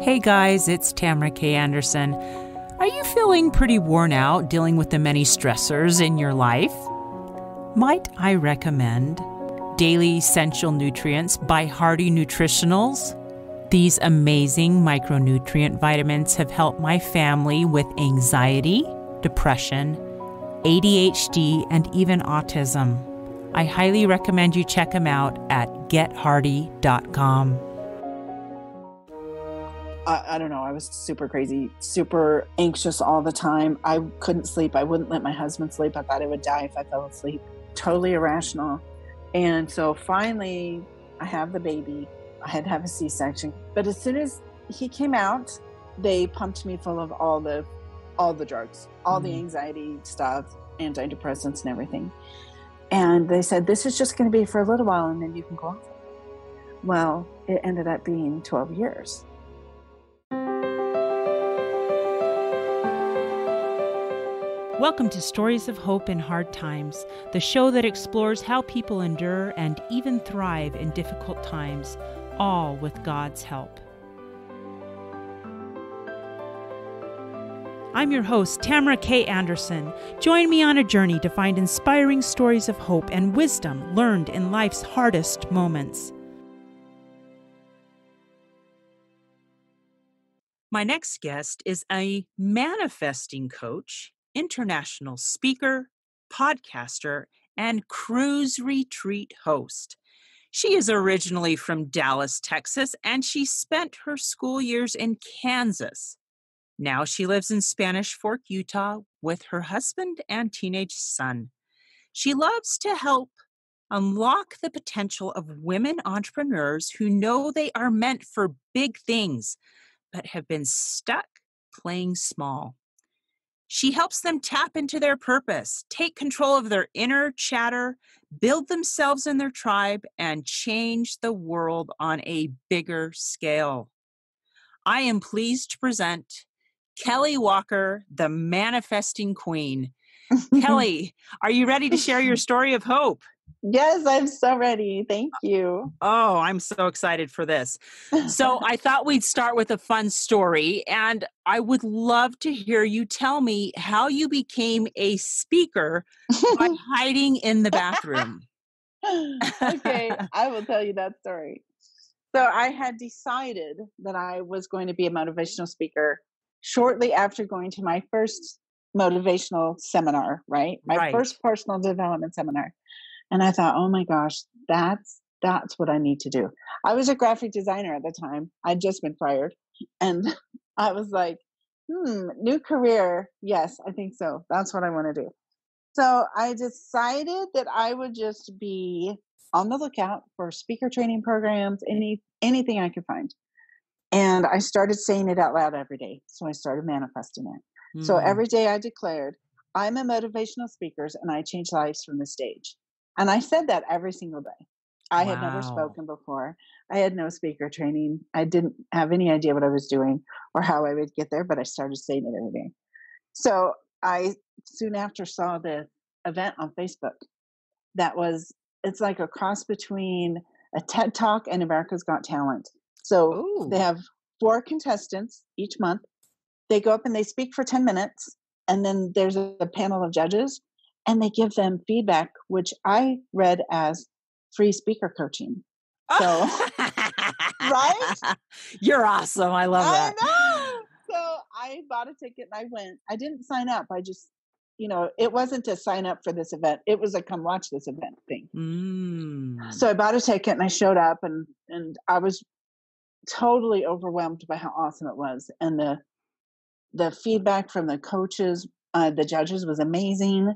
Hey guys, it's Tamara K. Anderson. Are you feeling pretty worn out dealing with the many stressors in your life? Might I recommend Daily Essential Nutrients by Hardy Nutritionals? These amazing micronutrient vitamins have helped my family with anxiety, depression, ADHD, and even autism. I highly recommend you check them out at GetHardy.com. I don't know. I was super crazy, super anxious all the time. I couldn't sleep. I wouldn't let my husband sleep. I thought I would die if I fell asleep. Totally irrational. And so finally, I have the baby. I had to have a C-section. But as soon as he came out, they pumped me full of all the drugs, all the anxiety stuff, antidepressants and everything. And they said, this is just going to be for a little while and then you can go off. Well, it ended up being 12 years. Welcome to Stories of Hope in Hard Times, the show that explores how people endure and even thrive in difficult times, all with God's help. I'm your host, Tamara K. Anderson. Join me on a journey to find inspiring stories of hope and wisdom learned in life's hardest moments. My next guest is a manifesting coach, international speaker, podcaster, and cruise retreat host. She is originally from Dallas, Texas, and she spent her school years in Kansas. Now she lives in Spanish Fork, Utah, with her husband and teenage son. She loves to help unlock the potential of women entrepreneurs who know they are meant for big things, but have been stuck playing small. She helps them tap into their purpose, take control of their inner chatter, build themselves and their tribe, and change the world on a bigger scale. I am pleased to present Kelly Walker, the Manifesting Queen. Kelly, are you ready to share your story of hope? Yes, I'm so ready. Thank you. Oh, I'm so excited for this. So I thought we'd start with a fun story, and I would love to hear you tell me how you became a speaker by hiding in the bathroom. Okay, I will tell you that story. So I had decided that I was going to be a motivational speaker shortly after going to my first motivational seminar, right? First personal development seminar. And I thought, oh my gosh, that's what I need to do. I was a graphic designer at the time. I'd just been fired. And I was like, new career. Yes, I think so. That's what I want to do. So I decided that I would just be on the lookout for speaker training programs, anything I could find. And I started saying it out loud every day. So I started manifesting it. Mm. So every day I declared, I'm a motivational speaker and I change lives from the stage. And I said that every single day. I had never spoken before. I had no speaker training. I didn't have any idea what I was doing or how I would get there, but I started saying it every day. So I soon after saw the event on Facebook that was, it's like a cross between a TED Talk and America's Got Talent. So they have 4 contestants each month. They go up and they speak for 10 minutes. And then there's a panel of judges. And they give them feedback, which I read as free speaker coaching. Oh. So, right? You're awesome. I love that. I know. So I bought a ticket and I went. I didn't sign up. I just, it wasn't to sign up for this event. It was a come watch this event thing. Mm. So I bought a ticket and I showed up and I was totally overwhelmed by how awesome it was. And the feedback from the coaches, the judges was amazing.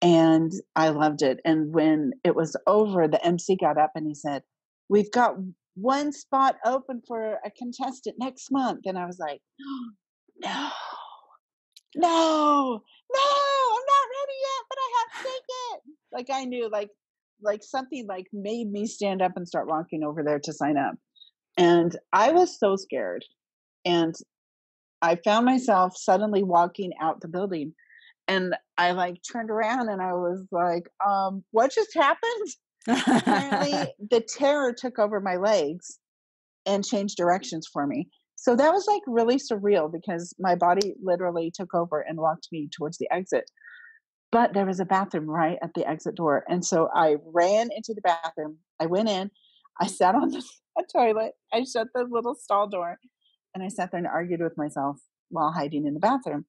And I loved it. And when it was over, the MC got up and he said, we've got 1 spot open for a contestant next month. And I was like, no, I'm not ready yet, but I have to take it. Like I knew like something like made me stand up and start walking over there to sign up. And I was so scared. And I found myself suddenly walking out the building. And I turned around and I was like, what just happened? Apparently the terror took over my legs and changed directions for me. So that was like really surreal because my body literally took over and walked me towards the exit. But there was a bathroom right at the exit door. And so I ran into the bathroom. I went in, I sat on the toilet, I shut the little stall door, and I sat there and argued with myself while hiding in the bathroom.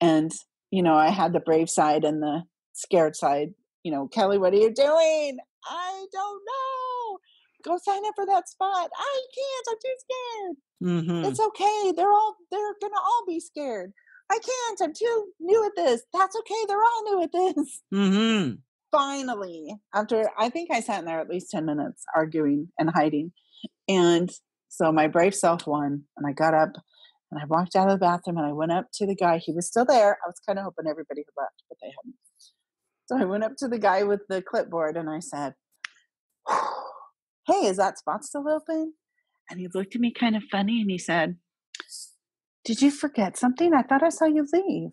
And, you know, I had the brave side and the scared side. You know, Kelly, what are you doing? I don't know. Go sign up for that spot. I can't, I'm too scared. Mm-hmm. It's okay. They're going to all be scared. I can't, I'm too new at this. That's okay. They're all new at this. Mm-hmm. Finally, after I think I sat in there at least 10 minutes arguing and hiding. And so my brave self won, and I got up and I walked out of the bathroom and I went up to the guy. He was still there. I was kind of hoping everybody had left, but they hadn't. So I went up to the guy with the clipboard and I said, hey, is that spot still open? And he looked at me kind of funny and he said, did you forget something? I thought I saw you leave.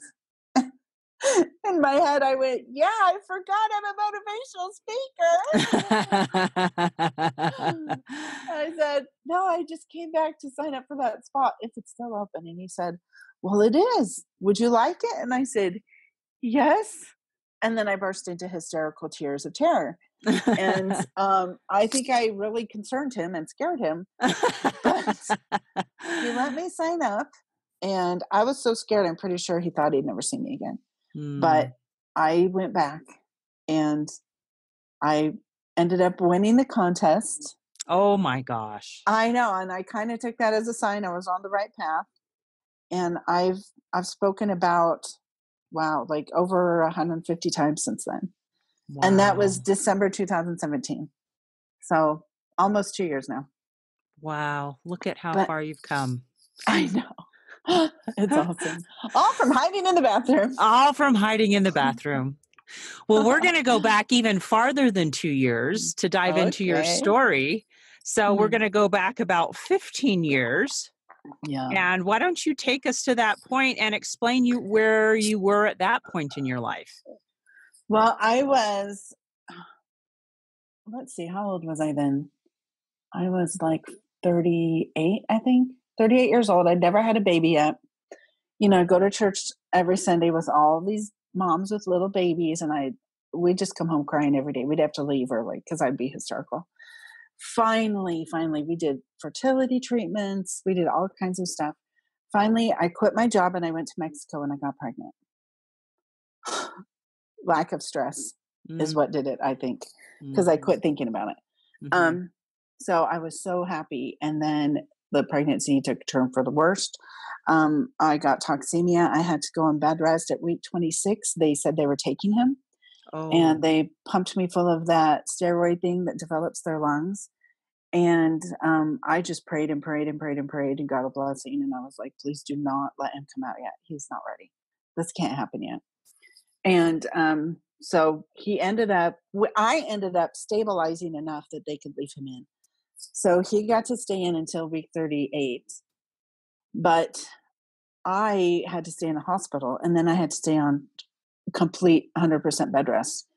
In my head, I went, yeah, I forgot I'm a motivational speaker. I said, no, I just came back to sign up for that spot if it's still open. And he said, well, it is. Would you like it? And I said, yes. And then I burst into hysterical tears of terror. And I think I really concerned him and scared him. But he let me sign up. And I was so scared, I'm pretty sure he thought he'd never see me again. Mm. But I went back and I ended up winning the contest. Oh my gosh. I know. And I kind of took that as a sign I was on the right path. And I've spoken about, wow, like over 150 times since then. Wow. And that was December 2017. So almost 2 years now. Wow. Look at how far you've come. I know. It's awesome. All from hiding in the bathroom. All from hiding in the bathroom. Well, we're going to go back even farther than 2 years to dive into your story. So we're going to go back about 15 years. Yeah. And why don't you take us to that point and explain where you were at that point in your life? Well, I was, let's see, how old was I then? I was like 38, I think. 38 years old. I'd never had a baby yet. You know, I go to church every Sunday with all these moms with little babies, and we just come home crying every day. We'd have to leave early because I'd be hysterical. Finally, we did fertility treatments. We did all kinds of stuff. Finally, I quit my job and I went to Mexico and I got pregnant. Lack of stress is what did it, I think, because I quit thinking about it. Mm-hmm. So I was so happy. And then the pregnancy took a turn for the worst. I got toxemia. I had to go on bed rest at week 26. They said they were taking him. Oh. And they pumped me full of that steroid thing that develops their lungs. And I just prayed and prayed and prayed and prayed and got a blessing. And I was like, please do not let him come out yet. He's not ready. This can't happen yet. And so I ended up stabilizing enough that they could leave him in. So he got to stay in until week 38, but I had to stay in the hospital, and then I had to stay on complete 100% bed rest.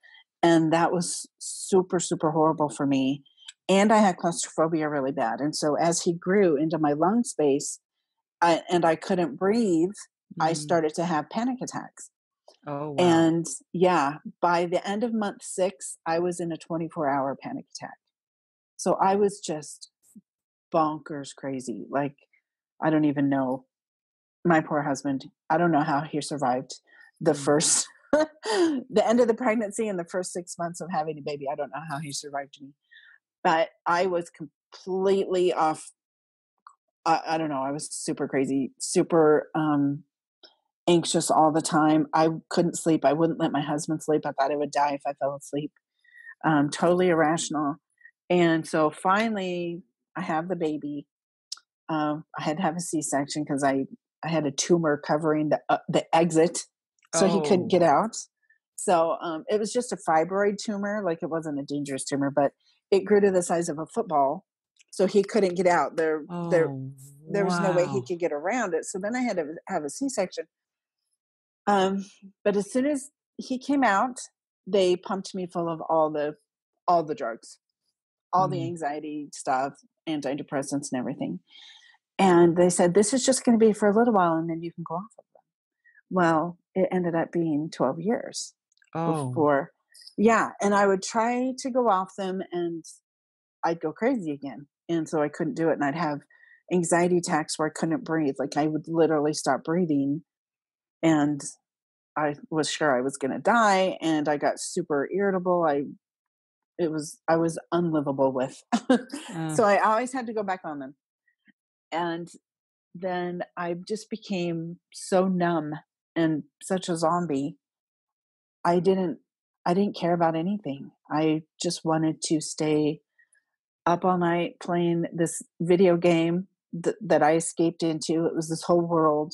And that was super, super horrible for me. And I had claustrophobia really bad. And so as he grew into my lung space and I couldn't breathe, I started to have panic attacks. Oh, wow. And yeah, by the end of month 6, I was in a 24-hour panic attack. So I was just bonkers crazy. Like, I don't even know. My poor husband, I don't know how he survived the end of the pregnancy and the first 6 months of having a baby. I don't know how he survived me. But I was completely off. I don't know. I was super crazy, super anxious all the time. I couldn't sleep. I wouldn't let my husband sleep. I thought I would die if I fell asleep. Totally irrational. And so finally, I have the baby. I had to have a C-section because I had a tumor covering the exit, so he couldn't get out. So it was just a fibroid tumor. Like, it wasn't a dangerous tumor, but it grew to the size of a football, so he couldn't get out. There was no way he could get around it. So then I had to have a C-section. But as soon as he came out, they pumped me full of all the drugs. All the anxiety stuff, antidepressants and everything. And they said, this is just going to be for a little while, and then you can go off of them. Well, it ended up being 12 years before. Yeah. And I would try to go off them and I'd go crazy again. And so I couldn't do it. And I'd have anxiety attacks where I couldn't breathe. Like I would literally stop breathing, and I was sure I was going to die. And I got super irritable. I was unlivable with. So I always had to go back on them. And then I just became so numb and such a zombie. I didn't care about anything. I just wanted to stay up all night playing this video game that I escaped into. It was this whole world,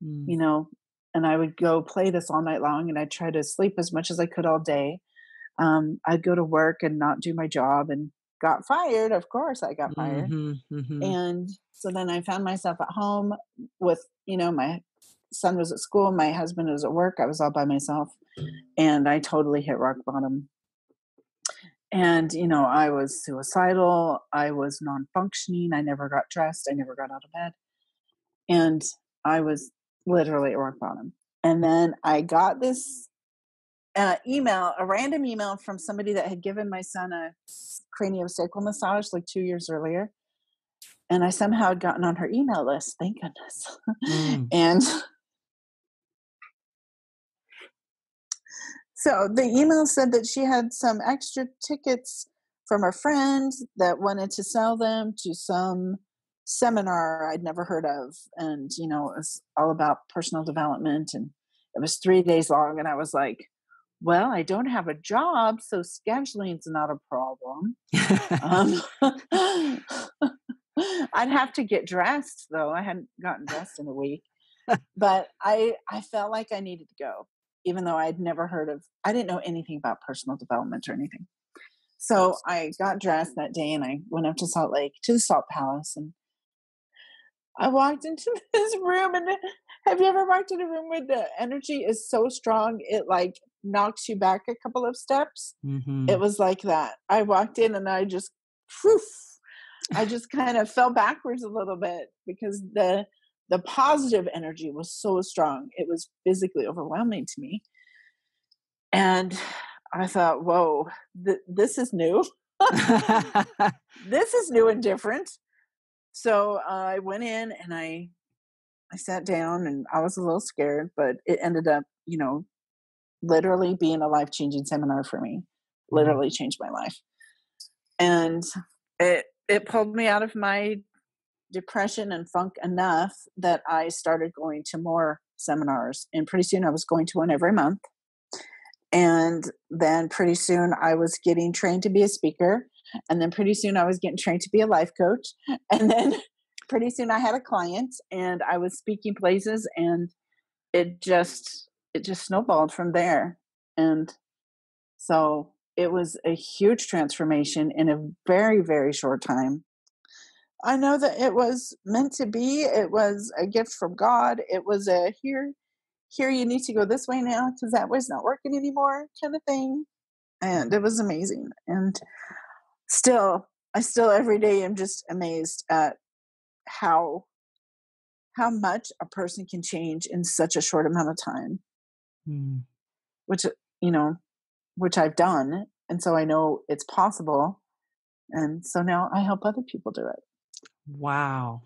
you know, and I would go play this all night long, and I'd try to sleep as much as I could all day. I'd go to work and not do my job, and got fired. Of course I got fired. And so then I found myself at home with, you know, my son was at school, my husband was at work. I was all by myself, and I totally hit rock bottom. And, you know, I was suicidal. I was non-functioning. I never got dressed. I never got out of bed. And I was literally at rock bottom. And then I got this a random email from somebody that had given my son a craniosacral massage like 2 years earlier. And I somehow had gotten on her email list. Thank goodness. And so the email said that she had some extra tickets from a friend that wanted to sell them to some seminar I'd never heard of. And, you know, it was all about personal development, and it was 3 days long. And I was like, well, I don't have a job, so scheduling's not a problem. I'd have to get dressed, though. I hadn't gotten dressed in a week. But I felt like I needed to go, even though I'd never heard of, I didn't know anything about personal development or anything. So I got dressed that day, and I went up to Salt Lake, to the Salt Palace, and I walked into this room. And have you ever walked in a room where the energy is so strong, it like knocks you back a couple of steps? It was like that. I walked in, and I just, poof, I just kind of fell backwards a little bit, because the positive energy was so strong. It was physically overwhelming to me. And I thought, whoa, this is new. This is new and different. So I went in, and I sat down, and I was a little scared, but it ended up, you know, literally being a life-changing seminar for me. Literally changed my life. And it pulled me out of my depression and funk enough that I started going to more seminars. And pretty soon I was going to one every month. And then pretty soon I was getting trained to be a speaker. And then pretty soon I was getting trained to be a life coach. And then pretty soon I had a client, and I was speaking places, and it just snowballed from there. And so it was a huge transformation in a very, very short time. I know that it was meant to be. It was a gift from God. It was a here you need to go this way now, because that way's not working anymore kind of thing. And it was amazing. And I still every day am just amazed at how much a person can change in such a short amount of time, which I've done. And so I know it's possible. And so now I help other people do it. Wow.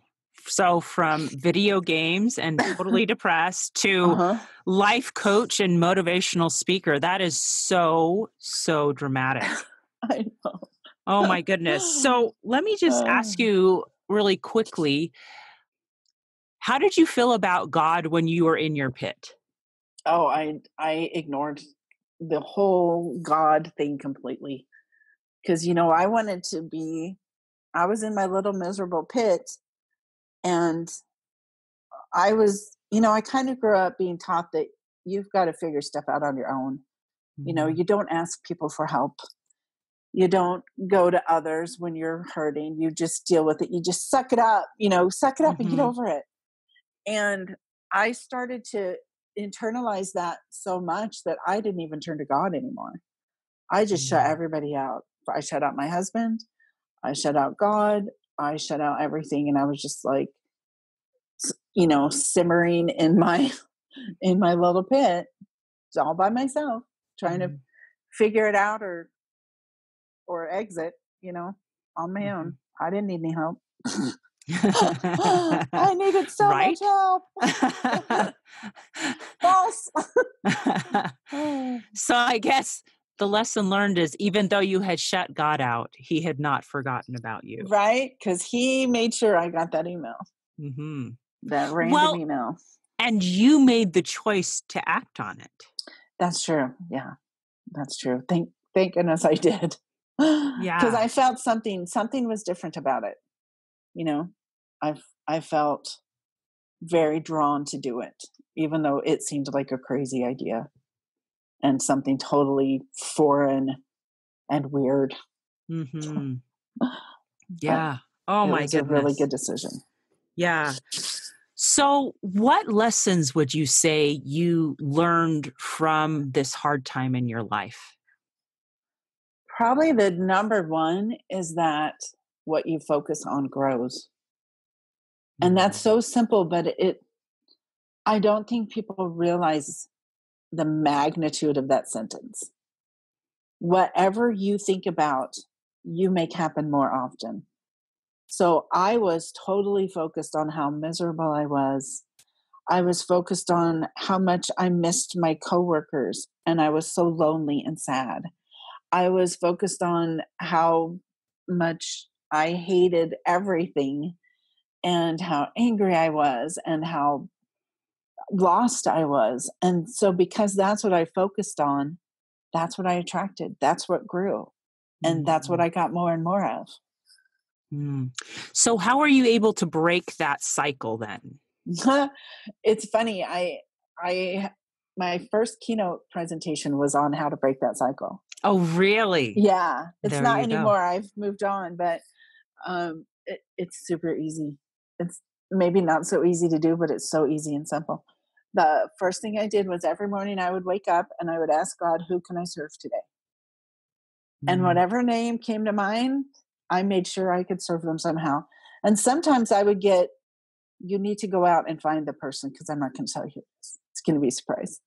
So from video games and totally depressed to life coach and motivational speaker, that is so, so dramatic. I know. Oh my goodness. So let me just ask you really quickly, how did you feel about God when you were in your pit? Oh, I ignored the whole God thing completely. Because, you know, I was in my little miserable pit, and I was, you know, I kind of grew up being taught that you've got to figure stuff out on your own. You know, you don't ask people for help. You don't go to others when you're hurting. You just deal with it. You just suck it up, you know, and get over it. And I started to internalize that so much that I didn't even turn to God anymore. I just shut everybody out. I shut out my husband. I shut out God. I shut out everything. And I was just like, you know, simmering in my little pit, all by myself, trying to figure it out or exit, you know, on my own. I didn't need any help. I needed so much help. False. So I guess the lesson learned is, even though you had shut God out, he had not forgotten about you. Right? Because he made sure I got that email. Mm-hmm. That random email. And you made the choice to act on it. That's true. Yeah, that's true. Thank goodness I did. Yeah. Because I felt something was different about it. You know, I felt very drawn to do it, even though it seemed like a crazy idea and something totally foreign and weird. Mm-hmm. Yeah. Oh my goodness. It was a really good decision. Yeah. So what lessons would you say you learned from this hard time in your life? Probably the number one is that what you focus on grows. And that's so simple, but I don't think people realize the magnitude of that sentence. Whatever you think about, you make happen more often. So I was totally focused on how miserable I was. I was focused on how much I missed my coworkers and I was so lonely and sad. I was focused on how much I hated everything and how angry I was and how lost I was. And so because that's what I focused on, that's what I attracted. That's what grew. And that's what I got more and more of. Mm. So how are you able to break that cycle then? It's funny. My first keynote presentation was on how to break that cycle. Oh, really? Yeah. It's there not anymore. Go. I've moved on, but it's super easy. It's maybe not so easy to do, but it's so easy and simple. The first thing I did was every morning I would wake up and I would ask God, who can I serve today? And whatever name came to mind, I made sure I could serve them somehow. And sometimes I would get, you need to go out and find the person because I'm not going to tell you this. It's going to be a surprise.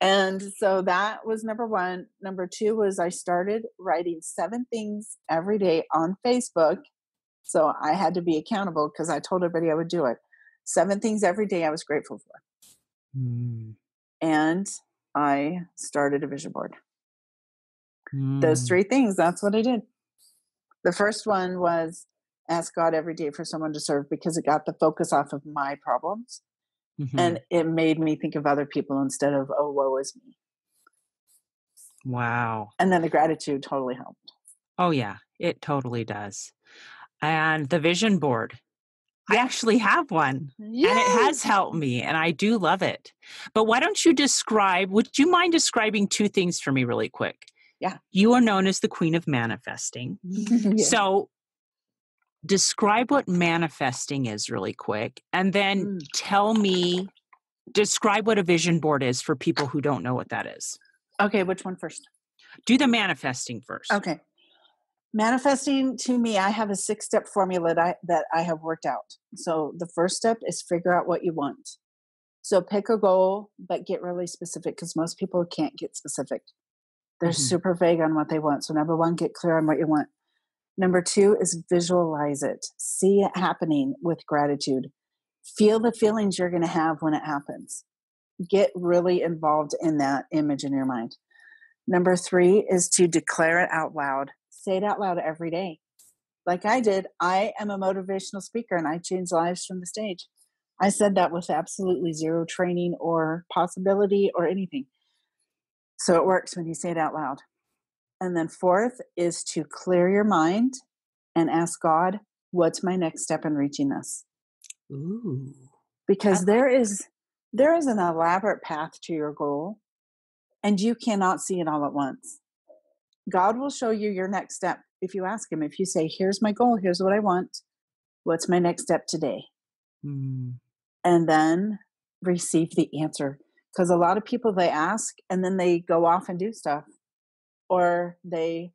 And so that was number one. Number two was I started writing 7 things every day on Facebook. So I had to be accountable because I told everybody I would do it. 7 things every day I was grateful for. And I started a vision board. Those 3 things, that's what I did. The first one was ask God every day for someone to serve because it got the focus off of my problems. And it made me think of other people instead of, oh, woe is me. Wow. And then the gratitude totally helped. Oh, yeah. It totally does. And the vision board. I actually have one. Yay! And it has helped me. And I do love it. But why don't you would you mind describing 2 things for me really quick? Yeah. You are known as the Queen of Manifesting. So describe what manifesting is really quick, and then describe what a vision board is for people who don't know what that is. Okay, which one first? Do the manifesting first. Okay. Manifesting, to me, I have a 6-step formula that I have worked out. So the first step is figure out what you want. So pick a goal, but get really specific because most people can't get specific. They're super vague on what they want. So number 1, get clear on what you want. Number 2 is visualize it. See it happening with gratitude. Feel the feelings you're going to have when it happens. Get really involved in that image in your mind. Number 3 is to declare it out loud. Say it out loud every day. Like I did, I am a motivational speaker and I change lives from the stage. I said that with absolutely zero training or possibility or anything. So it works when you say it out loud. And then 4th is to clear your mind and ask God, what's my next step in reaching this? Ooh. Because there is an elaborate path to your goal and you cannot see it all at once. God will show you your next step if you ask him. If you say, here's my goal, here's what I want, what's my next step today? And then receive the answer. Because a lot of people, they ask and then they go off and do stuff. Or they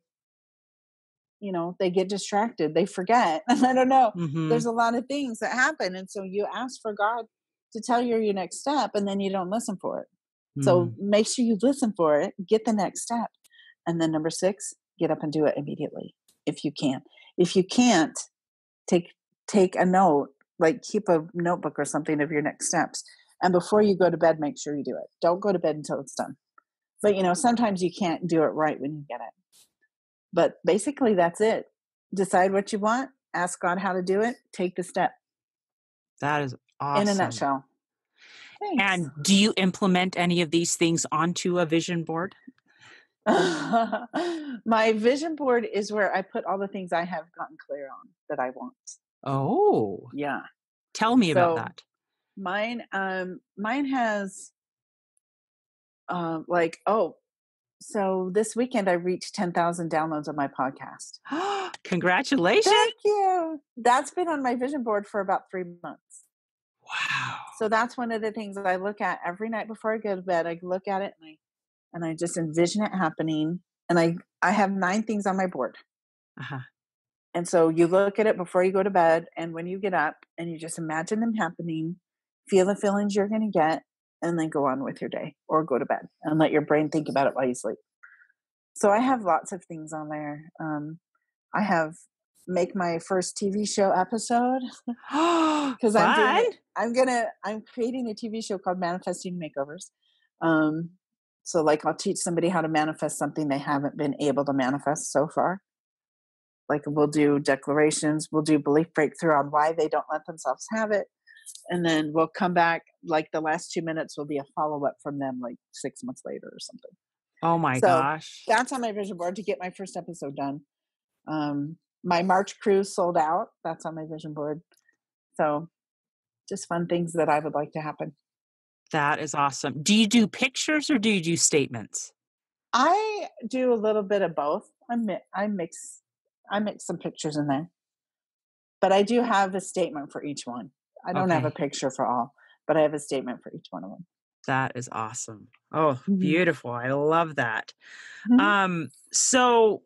you know, they get distracted, they forget. I don't know. Mm-hmm. There's a lot of things that happen. And so you ask for God to tell you your next step, and then you don't listen for it. Mm-hmm. So make sure you listen for it, get the next step. And then number 6, get up and do it immediately. If you can, if you can't, take a note, like keep a notebook or something of your next steps. And before you go to bed, make sure you do it. Don't go to bed until it's done. But, you know, sometimes you can't do it right when you get it. But basically, that's it. Decide what you want. Ask God how to do it. Take the step. That is awesome. In a nutshell. Thanks. And do you implement any of these things onto a vision board? My vision board is where I put all the things I have gotten clear on that I want. Oh. Yeah. Tell me about that. Mine has, so this weekend I reached 10,000 downloads on my podcast. Congratulations. Thank you. That's been on my vision board for about 3 months. Wow. So that's one of the things that I look at every night before I go to bed. I look at it and I just envision it happening. And I have 9 things on my board. Uh-huh. And so you look at it before you go to bed and when you get up and you just imagine them happening, feel the feelings you're going to get, and then go on with your day or go to bed and let your brain think about it while you sleep. So I have lots of things on there. I have make my first TV show episode because I'm creating a TV show called Manifesting Makeovers. So like I'll teach somebody how to manifest something they haven't been able to manifest so far. Like we'll do declarations, we'll do belief breakthrough on why they don't let themselves have it. And then we'll come back, like the last 2 minutes will be a follow-up from them like 6 months later or something. Oh my gosh. That's on my vision board to get my first episode done. My March cruise sold out. That's on my vision board. So just fun things that I would like to happen. That is awesome. Do you do pictures or do you do statements? I do a little bit of both. I mix some pictures in there, but I do have a statement for each one. I don't have a picture for all, but I have a statement for each one of them. That is awesome. Oh, mm-hmm. Beautiful. I love that. Mm-hmm. So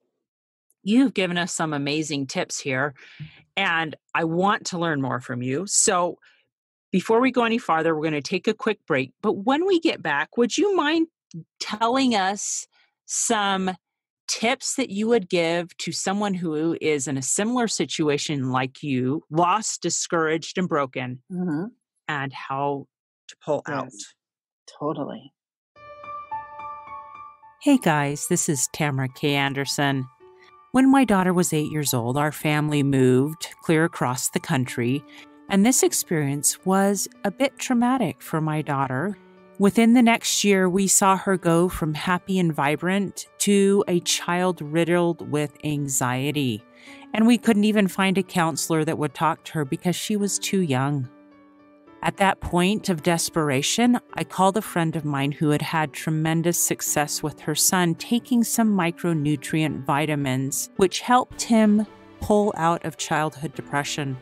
you've given us some amazing tips here and I want to learn more from you. So before we go any farther, we're going to take a quick break, but when we get back, would you mind telling us some tips that you would give to someone who is in a similar situation like you, lost, discouraged, and broken, mm-hmm. and how to pull out. Totally. Hey guys, this is Tamara K. Anderson. When my daughter was 8 years old, our family moved clear across the country, and this experience was a bit traumatic for my daughter. Within the next year, we saw her go from happy and vibrant to a child riddled with anxiety. And we couldn't even find a counselor that would talk to her because she was too young. At that point of desperation, I called a friend of mine who had had tremendous success with her son taking some micronutrient vitamins, which helped him pull out of childhood depression.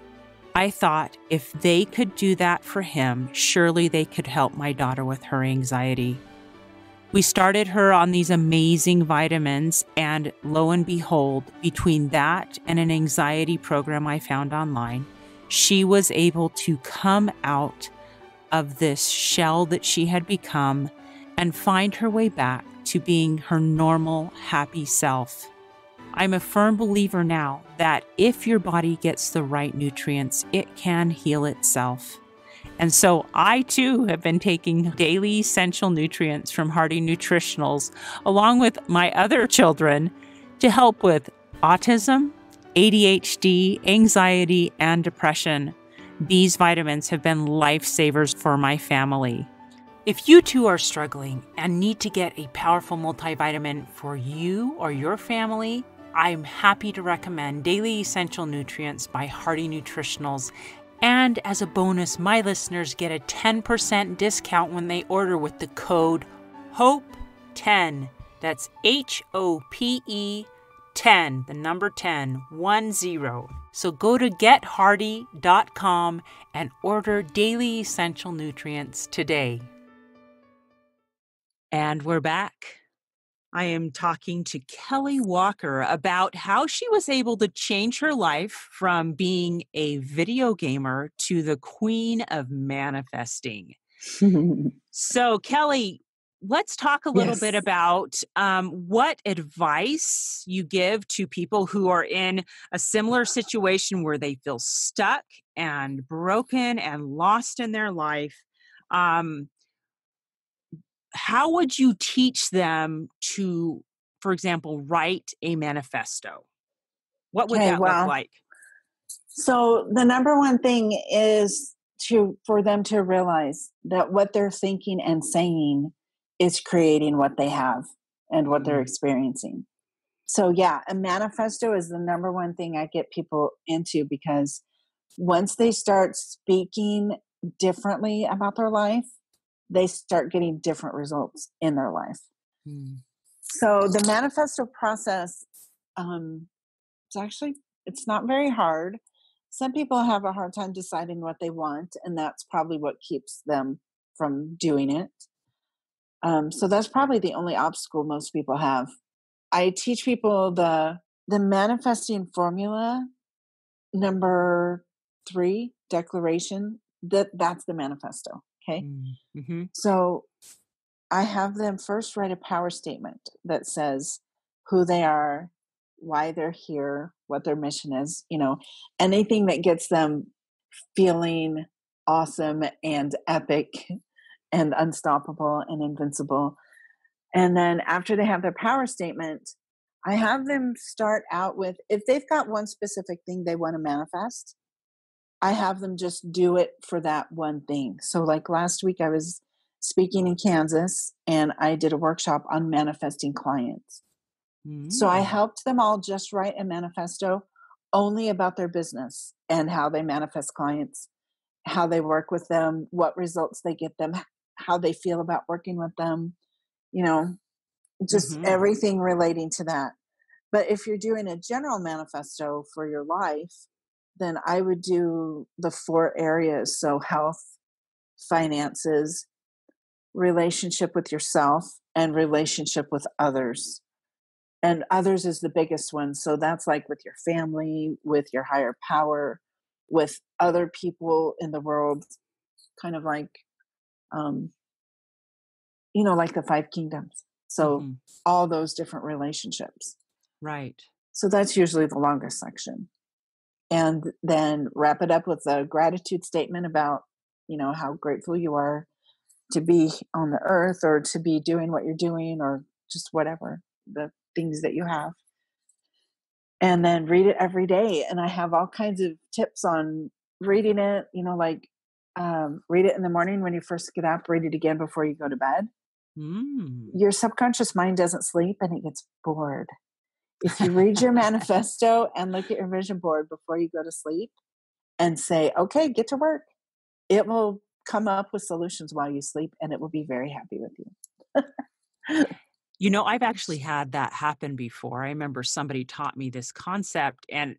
I thought if they could do that for him, surely they could help my daughter with her anxiety. We started her on these amazing vitamins, and lo and behold, between that and an anxiety program I found online, she was able to come out of this shell that she had become and find her way back to being her normal, happy self. I'm a firm believer now that if your body gets the right nutrients, it can heal itself. And so I too have been taking daily essential nutrients from Hardy Nutritionals, along with my other children, to help with autism, ADHD, anxiety, and depression. These vitamins have been lifesavers for my family. If you too are struggling and need to get a powerful multivitamin for you or your family, I'm happy to recommend Daily Essential Nutrients by Hardy Nutritionals. And as a bonus, my listeners get a 10% discount when they order with the code HOPE10. That's HOPE 10, the number 10, 10. So go to GetHardy.com and order Daily Essential Nutrients today. And we're back. I am talking to Kelly Walker about how she was able to change her life from being a video gamer to the queen of manifesting. So, Kelly, let's talk a little bit about what advice you give to people who are in a similar situation where they feel stuck and broken and lost in their life. How would you teach them to, for example, write a manifesto? What would look like? So the number one thing is for them to realize that what they're thinking and saying is creating what they have and what they're experiencing. So yeah, a manifesto is the number one thing I get people into, because once they start speaking differently about their life, they start getting different results in their life. So the manifesto process, it's not very hard. Some people have a hard time deciding what they want, and that's probably what keeps them from doing it. So that's probably the only obstacle most people have. I teach people the manifesting formula, number 3, declaration, that's the manifesto. Okay. Mm-hmm. So I have them first write a power statement that says who they are, why they're here, what their mission is, anything that gets them feeling awesome and epic and unstoppable and invincible. And then after they have their power statement, I have them start out with, if they've got one specific thing they want to manifest, I have them just do it for that one thing. So like last week I was speaking in Kansas and I did a workshop on manifesting clients. Mm-hmm. So I helped them all just write a manifesto only about their business and how they manifest clients, how they work with them, what results they get them, how they feel about working with them, just everything relating to that. But if you're doing a general manifesto for your life, then I would do the 4 areas. So health, finances, relationship with yourself, and relationship with others. And others is the biggest one. So that's like with your family, with your higher power, with other people in the world, kind of like, like the 5 kingdoms. So all those different relationships. Right. So that's usually the longest section. And then wrap it up with a gratitude statement about, how grateful you are to be on the earth or to be doing what you're doing or just whatever, the things that you have. And then read it every day. And I have all kinds of tips on reading it, read it in the morning when you first get up, read it again before you go to bed. Your subconscious mind doesn't sleep and it gets bored. If you read your manifesto and look at your vision board before you go to sleep and say, okay, get to work, it will come up with solutions while you sleep and it will be very happy with you. I've actually had that happen before. I remember somebody taught me this concept and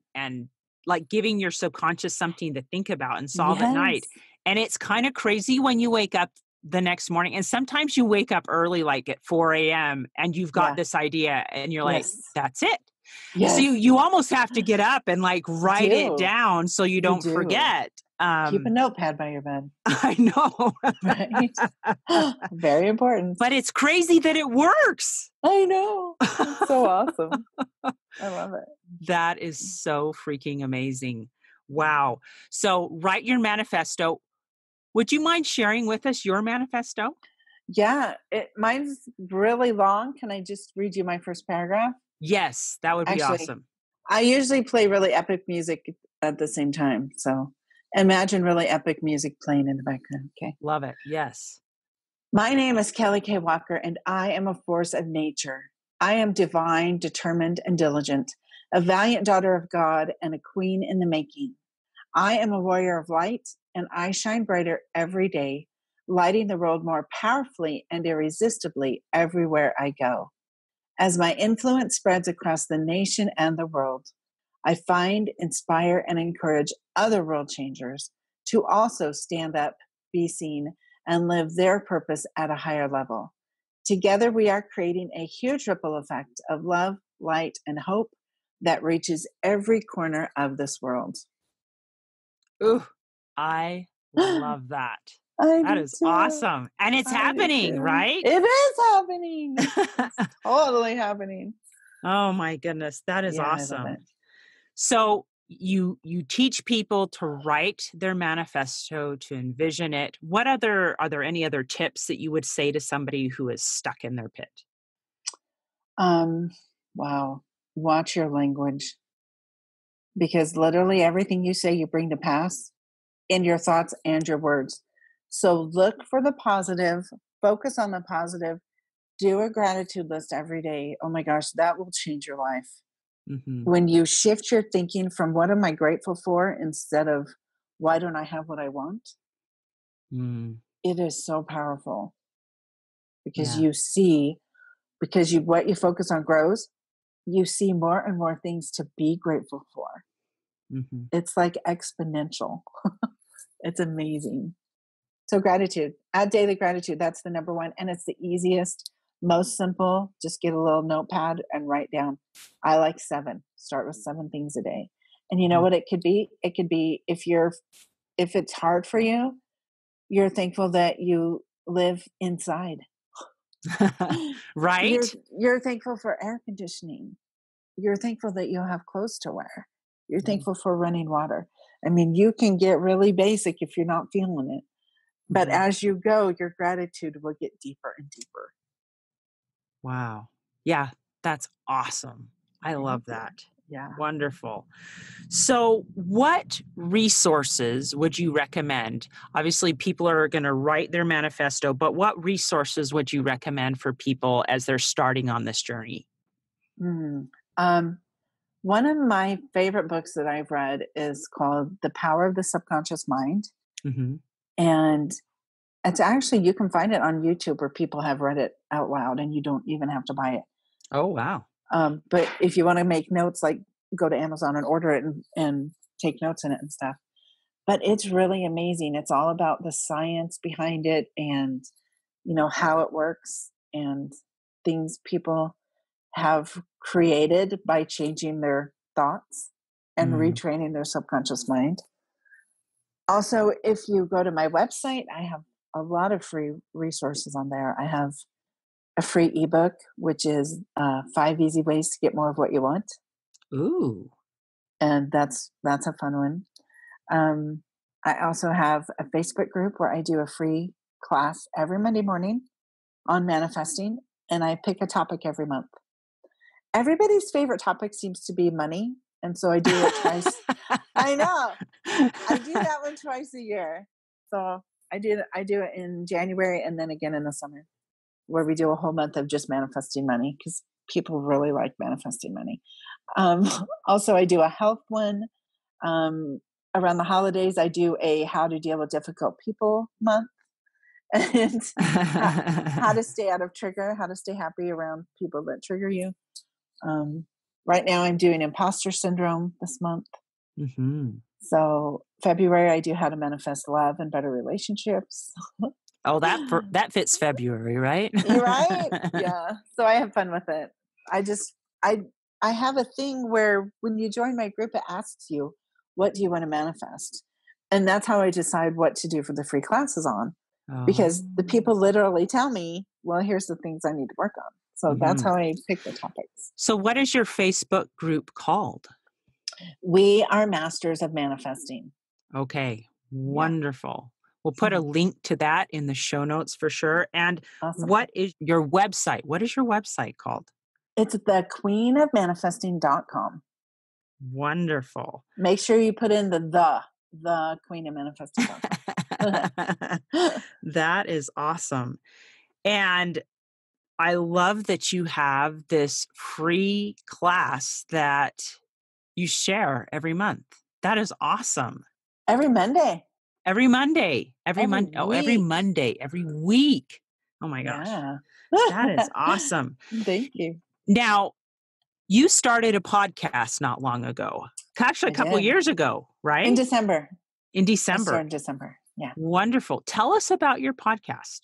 like giving your subconscious something to think about and solve at night. And it's kind of crazy when you wake up the next morning. And sometimes you wake up early, like at 4 a.m. and you've got this idea and you're like, that's it. Yes. So you almost have to get up and write it down so you don't forget. Keep a notepad by your bed. I know. Right? Very important. But it's crazy that it works. I know. It's so awesome. I love it. That is so freaking amazing. Wow. So write your manifesto. Would you mind sharing with us your manifesto? Yeah, mine's really long. Can I just read you my first paragraph? Yes, that would be awesome. I usually play really epic music at the same time. So imagine really epic music playing in the background. Okay. Love it. Yes. My name is Kelly K. Walker, and I am a force of nature. I am divine, determined, and diligent, a valiant daughter of God and a queen in the making. I am a warrior of light, and I shine brighter every day, lighting the world more powerfully and irresistibly everywhere I go. As my influence spreads across the nation and the world, I find, inspire, and encourage other world changers to also stand up, be seen, and live their purpose at a higher level. Together, we are creating a huge ripple effect of love, light, and hope that reaches every corner of this world. Ooh, I love that. That is awesome. And it's happening, right? It is happening. It's totally happening. Oh my goodness. That is awesome. So you teach people to write their manifesto, to envision it. What are there any other tips that you would say to somebody who is stuck in their pit? Wow. Watch your language, because literally everything you say, you bring to pass in your thoughts and your words. So look for the positive, focus on the positive, do a gratitude list every day. Oh my gosh, that will change your life. Mm-hmm. When you shift your thinking from what am I grateful for instead of why don't I have what I want, it is so powerful, because you see, because you what you focus on grows, you see more and more things to be grateful for. Mm-hmm. It's like exponential. It's amazing. So gratitude, add daily gratitude. That's the number one. And it's the easiest, most simple. Just get a little notepad and write down. I like 7. Start with 7 things a day. And you know what it could be? It could be if it's hard for you, you're thankful that you live inside. Right? You're thankful for air conditioning. You're thankful that you have clothes to wear. You're thankful for running water. I mean, you can get really basic if you're not feeling it. But as you go, your gratitude will get deeper and deeper. Wow. Yeah, that's awesome. I love that. Yeah. Wonderful. So what resources would you recommend? Obviously, people are going to write their manifesto, but what resources would you recommend for people as they're starting on this journey? One of my favorite books that I've read is called The Power of the Subconscious Mind. Mm-hmm. And it's actually, you can find it on YouTube where people have read it out loud and you don't even have to buy it. Oh, wow. But if you want to make notes, like go to Amazon and order it and take notes in it and stuff. But it's really amazing. It's all about the science behind it and, you know, how it works and things people have created by changing their thoughts and retraining their subconscious mind. Also, if you go to my website, I have a lot of free resources on there. I have a free ebook, which is 5 easy ways to get more of what you want. Ooh. And that's a fun one. I also have a Facebook group where I do a free class every Monday morning on manifesting, and I pick a topic every month. Everybody's favorite topic seems to be money. And so I do it twice. I know. I do that one twice a year. So I do it in January and then again in the summer, where we do a whole month of just manifesting money, because people really like manifesting money. Also, I do a health one. Around the holidays, I do a how to deal with difficult people month, and how to stay out of trigger, how to stay happy around people that trigger you. Right now, I'm doing imposter syndrome this month. Mm-hmm. So February, I do how to manifest love and better relationships. Oh, that fits February, right? Right? Yeah. So I have fun with it. I have a thing where when you join my group, it asks you, what do you want to manifest? And that's how I decide what to do for the free classes on, because the people literally tell me, well, here's the things I need to work on. So that's how I pick the topics. So what is your Facebook group called? We Are Masters of Manifesting. Okay. Wonderful. We'll put a link to that in the show notes for sure. And What is your website? What is your website called? It's thequeenofmanifesting.com. Wonderful. Make sure you put in the Queen of Manifesting. That is awesome. And I love that you have this free class that you share every month. That is awesome. Every week. Oh my gosh. Yeah. That is awesome. Thank you. Now, you started a podcast not long ago, actually a couple of years ago, right? In December. Yeah. Wonderful. Tell us about your podcast.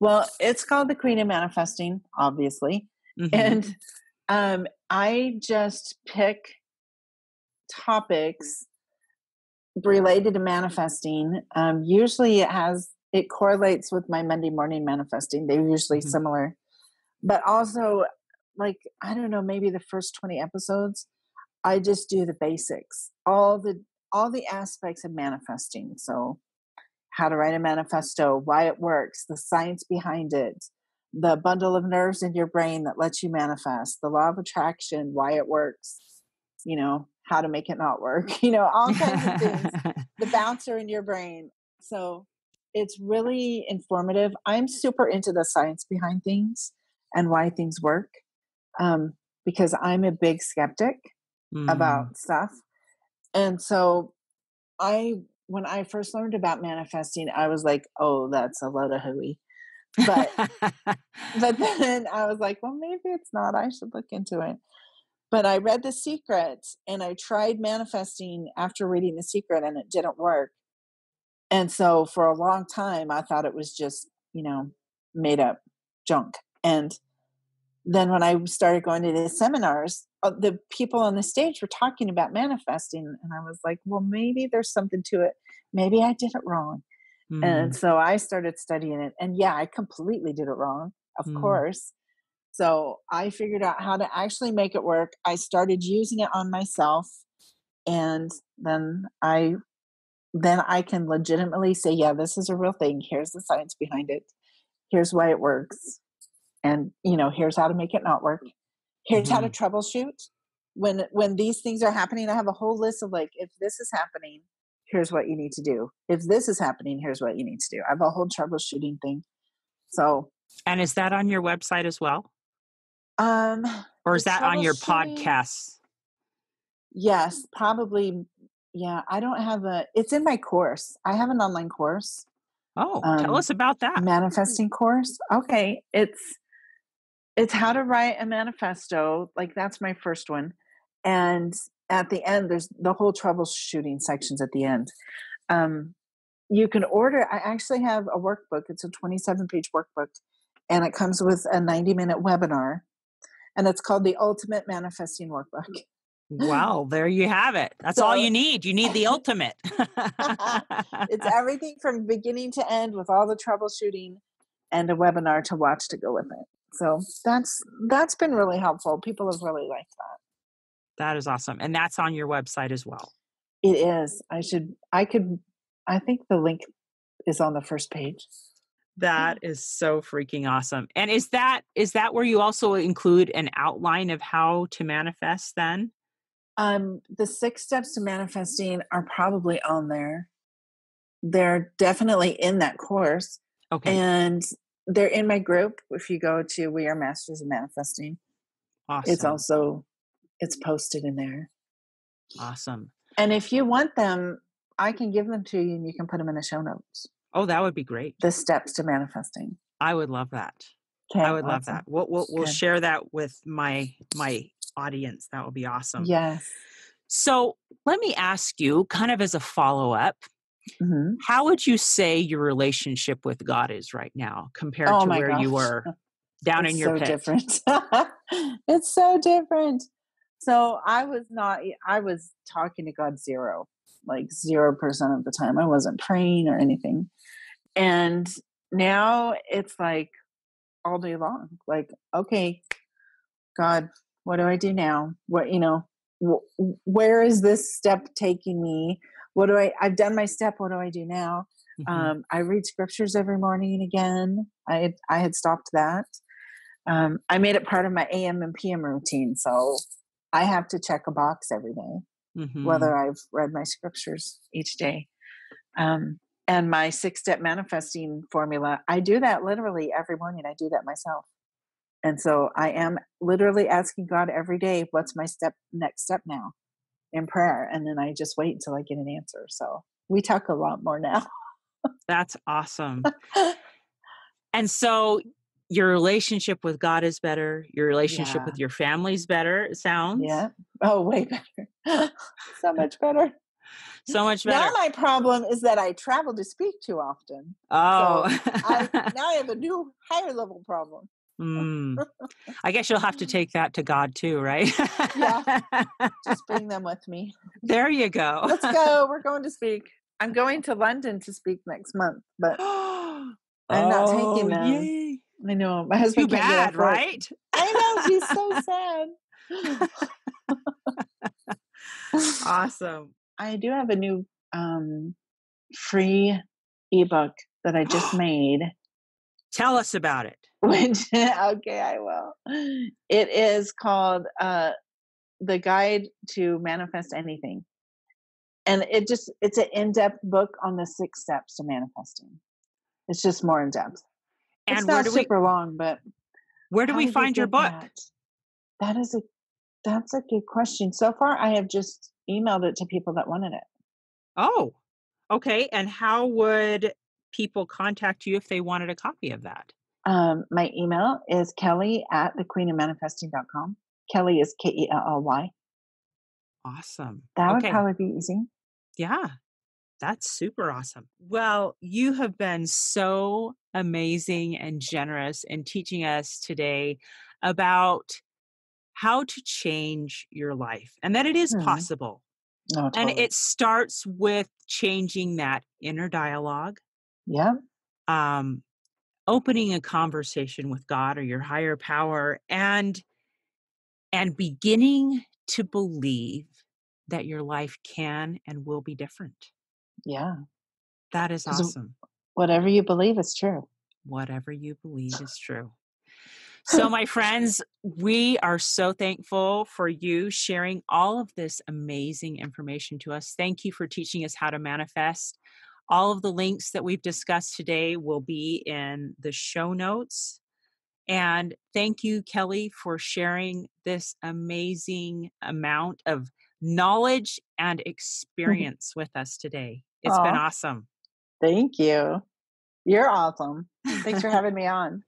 Well, it's called The Queen of Manifesting, obviously. Mm-hmm. And I just pick topics related to manifesting. Usually it correlates with my Monday morning manifesting. They're usually mm-hmm. similar. But also, like, I don't know, maybe the first 20 episodes, I just do the basics, all the aspects of manifesting. So how to write a manifesto, why it works, the science behind it, the bundle of nerves in your brain that lets you manifest, the law of attraction, why it works, you know, how to make it not work, you know, all kinds of things, the bouncer in your brain. So it's really informative. I'm super into the science behind things and why things work, because I'm a big skeptic about stuff. And so when I first learned about manifesting, I was like, oh, that's a load of hooey. But then I was like, well, maybe it's not. I should look into it. But I read The Secret, and I tried manifesting after reading The Secret, and it didn't work. And so for a long time, I thought it was just, you know, made up junk. And then when I started going to the seminars, the people on the stage were talking about manifesting. And I was like, well, maybe there's something to it. Maybe I did it wrong. Mm. And so I started studying it. And yeah, I completely did it wrong, of course. So I figured out how to actually make it work. I started using it on myself. And then I can legitimately say, yeah, this is a real thing. Here's the science behind it. Here's why it works. And, you know, here's how to make it not work. Here's how to troubleshoot. When these things are happening, I have a whole list of, like, if this is happening, here's what you need to do. If this is happening, here's what you need to do. I have a whole troubleshooting thing. So. And is that on your website as well? Or is that on your podcast? Yes, probably. Yeah. I don't have it's in my course. I have an online course. Oh, tell us about that. Manifesting course. Okay. It's how to write a manifesto. Like, that's my first one. And at the end, there's the whole troubleshooting sections at the end. You can order. I actually have a workbook. It's a 27-page workbook, and it comes with a 90-minute webinar, and it's called the Ultimate Manifesting Workbook. Wow. There you have it. That's all you need. You need the ultimate. It's everything from beginning to end with all the troubleshooting and a webinar to watch to go with it. So that's been really helpful. People have really liked that. That is awesome. And that's on your website as well. It is. I think the link is on the first page. That is so freaking awesome. And is that where you also include an outline of how to manifest then? The 6 steps to manifesting are probably on there. They're definitely in that course. Okay. And they're in my group. If you go to We Are Masters of Manifesting, awesome. It's posted in there. Awesome. And if you want them, I can give them to you, and you can put them in the show notes. Oh, that would be great. The steps to manifesting. I would love that. Okay, I would love that. We'll share that with my audience. That would be awesome. Yes. So let me ask you, kind of as a follow-up, how would you say your relationship with God is right now compared to where you were down in your pit? It's so different. It's so different. So I was talking to God 0% of the time. I wasn't praying or anything. And now it's like all day long, like, okay, God, what do I do now? What, you know, where is this step taking me? What do I've done my step. What do I do now? I read scriptures every morning again. I had stopped that. I made it part of my AM and PM routine. So I have to check a box every day, whether I've read my scriptures each day. And my 6-step manifesting formula, I do that literally every morning. I do that myself. And so I am literally asking God every day, what's my next step now in prayer? And then I just wait until I get an answer. So we talk a lot more now. That's awesome. And so your relationship with God is better. Your relationship with your family's better. It sounds. Yeah. Oh, way better. So much better. So much better. Now my problem is that I travel to speak too often. Oh. So now I have a new higher level problem. I guess you'll have to take that to God too, right? Yeah. Just bring them with me. There you go. Let's go. We're going to speak. I'm going to London to speak next month, but I'm not taking them. Yay. I know. My husband too bad, right? I know. He's so sad. Awesome. I do have a new free ebook that I just made. Tell us about it. Okay, I will. It is called The Guide to Manifest Anything. And it's an in-depth book on the 6 steps to manifesting. It's just more in-depth. And it's not super long, but where do we find your book? That's a good question. So far, I have just emailed it to people that wanted it. Oh, okay. And how would people contact you if they wanted a copy of that? My email is kelly@thequeenofmanifesting.com. Kelly is Kelly. Awesome. That would probably be easy. Yeah. That's super awesome. Well, you have been so amazing and generous in teaching us today about how to change your life and that it is possible. Oh, totally. And it starts with changing that inner dialogue. Yeah. Opening a conversation with God or your higher power and beginning to believe that your life can and will be different. Yeah. That is awesome. Whatever you believe is true. Whatever you believe is true. So my friends, we are so thankful for you sharing all of this amazing information to us. Thank you for teaching us how to manifest. All of the links that we've discussed today will be in the show notes. And thank you, Kelly, for sharing this amazing amount of knowledge and experience with us today. It's been awesome. Thank you. You're awesome. Thanks for having me on.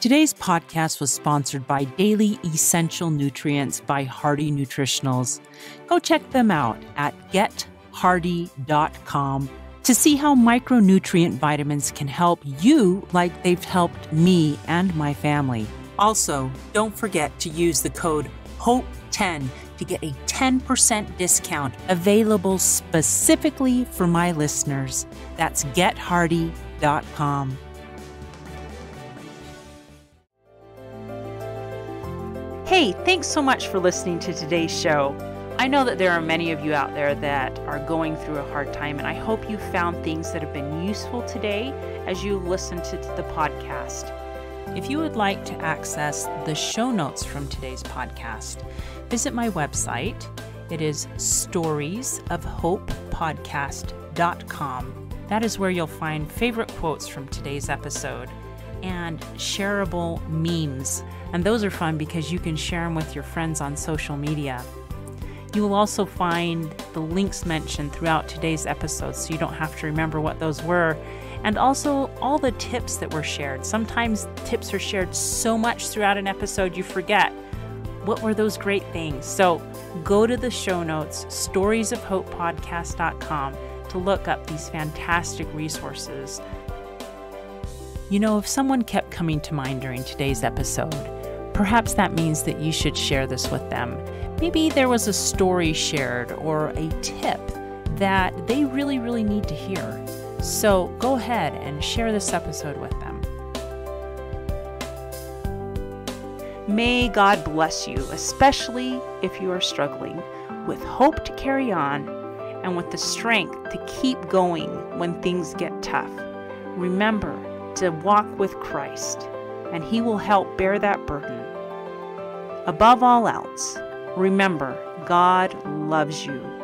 Today's podcast was sponsored by Daily Essential Nutrients by Hardy Nutritionals. Go check them out at GetHardy.com to see how micronutrient vitamins can help you like they've helped me and my family. Also, don't forget to use the code HOPE10 to get a 10% discount available specifically for my listeners. That's GetHardy.com. Hey, thanks so much for listening to today's show. I know that there are many of you out there that are going through a hard time, and I hope you found things that have been useful today as you listen to the podcast. If you would like to access the show notes from today's podcast, visit my website. It is StoriesofHopePodcast.com. That is where you'll find favorite quotes from today's episode and shareable memes. And those are fun because you can share them with your friends on social media. You will also find the links mentioned throughout today's episode so you don't have to remember what those were. And also all the tips that were shared. Sometimes tips are shared so much throughout an episode you forget. What were those great things? So go to the show notes, storiesofhopepodcast.com, to look up these fantastic resources. You know, if someone kept coming to mind during today's episode, perhaps that means that you should share this with them. Maybe there was a story shared or a tip that they really, really need to hear. So go ahead and share this episode with them. May God bless you, especially if you are struggling with hope to carry on and with the strength to keep going when things get tough. Remember to walk with Christ, and He will help bear that burden. Above all else, remember, God loves you.